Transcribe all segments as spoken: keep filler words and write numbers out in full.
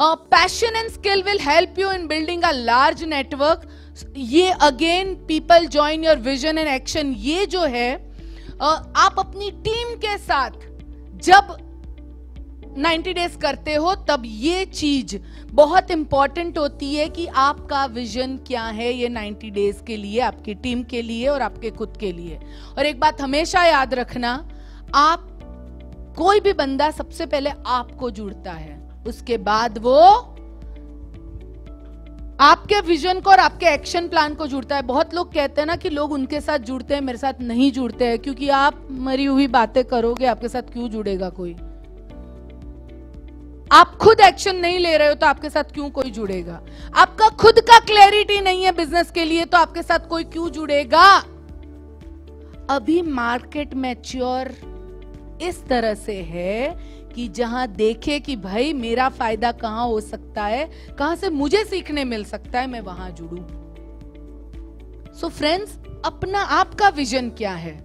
Uh, passion and skill will help you in building a large network. ये again people join your vision and action. ये जो है uh, आप अपनी team के साथ जब नब्बे डेज करते हो तब ये चीज बहुत इंपॉर्टेंट होती है कि आपका विजन क्या है ये नब्बे डेज के लिए, आपकी टीम के लिए और आपके खुद के लिए. और एक बात हमेशा याद रखना, आप कोई भी बंदा सबसे पहले आपको जुड़ता है, उसके बाद वो आपके विजन को और आपके एक्शन प्लान को जुड़ता है. बहुत लोग कहते हैं ना कि लोग उनके साथ जुड़ते हैं मेरे साथ नहीं जुड़ते हैं, क्योंकि आप मरी हुई बातें करोगे, आपके साथ क्यों जुड़ेगा कोई. आप खुद एक्शन नहीं ले रहे हो तो आपके साथ क्यों कोई जुड़ेगा. आपका खुद का क्लैरिटी नहीं है बिजनेस के लिए तो आपके साथ कोई क्यों जुड़ेगा. अभी मार्केट मैच्योर इस तरह से है कि जहां देखे कि भाई मेरा फायदा कहां हो सकता है, कहां से मुझे सीखने मिल सकता है, मैं वहां जुड़ूं. सो फ्रेंड्स, अपना आपका विजन क्या है,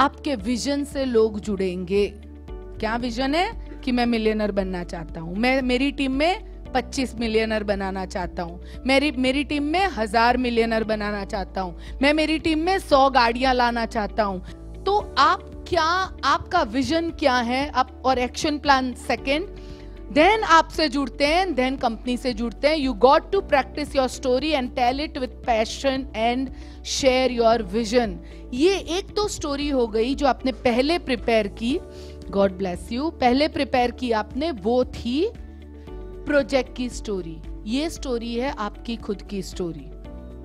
आपके विजन से लोग जुड़ेंगे. क्या विजन है कि मैं मिलियनर बनना चाहता हूं, मैं मेरी टीम में पच्चीस मिलियनर बनाना चाहता हूं, मेरी मेरी टीम में हजार मिलियनर बनाना चाहता हूं, मैं मेरी टीम में सौ गाड़ियां लाना चाहता हूं. तो आप क्या, आपका विजन क्या है, आप और एक्शन प्लान सेकेंड, देन आपसे जुड़ते हैं, देन कंपनी से जुड़ते हैं. You got to practice your story and tell it with passion and share your vision. ये एक तो स्टोरी हो गई जो आपने पहले प्रिपेयर की, गॉड ब्लेस यू, पहले प्रिपेयर की आपने, वो थी प्रोजेक्ट की स्टोरी. ये स्टोरी है आपकी खुद की स्टोरी,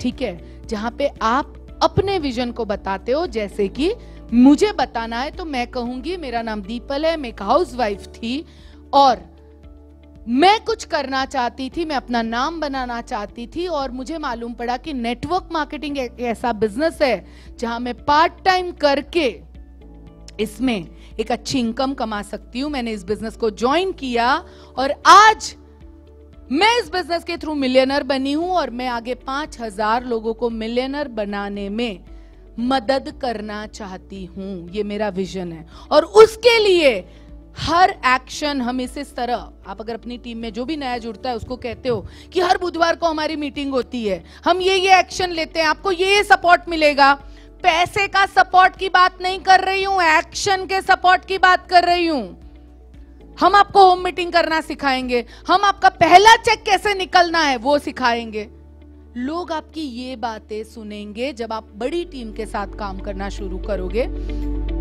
ठीक है, जहां पे आप अपने विजन को बताते हो. जैसे कि मुझे बताना है तो मैं कहूंगी मेरा नाम दीपल है, मैं एक हाउस वाइफ थी और मैं कुछ करना चाहती थी, मैं अपना नाम बनाना चाहती थी और मुझे मालूम पड़ा कि नेटवर्क मार्केटिंग एक ऐसा बिजनेस है जहां मैं पार्ट टाइम करके इसमें एक अच्छी इनकम कमा सकती हूं. मैंने इस बिजनेस को ज्वाइन किया और आज मैं इस बिजनेस के थ्रू मिलियनर बनी हूं और मैं आगे पांच हजार लोगों को मिलियनर बनाने में मदद करना चाहती हूं. ये मेरा विजन है और उसके लिए हर एक्शन हम इस तरह, आप अगर अपनी टीम में जो भी नया जुड़ता है उसको कहते हो कि हर बुधवार को हमारी मीटिंग होती है, हम ये ये एक्शन लेते हैं, आपको ये ये सपोर्ट मिलेगा. पैसे का सपोर्ट की बात नहीं कर रही हूं, एक्शन के सपोर्ट की बात कर रही हूं. हम आपको होम मीटिंग करना सिखाएंगे, हम आपका पहला चेक कैसे निकलना है वो सिखाएंगे. लोग आपकी ये बातें सुनेंगे जब आप बड़ी टीम के साथ काम करना शुरू करोगे.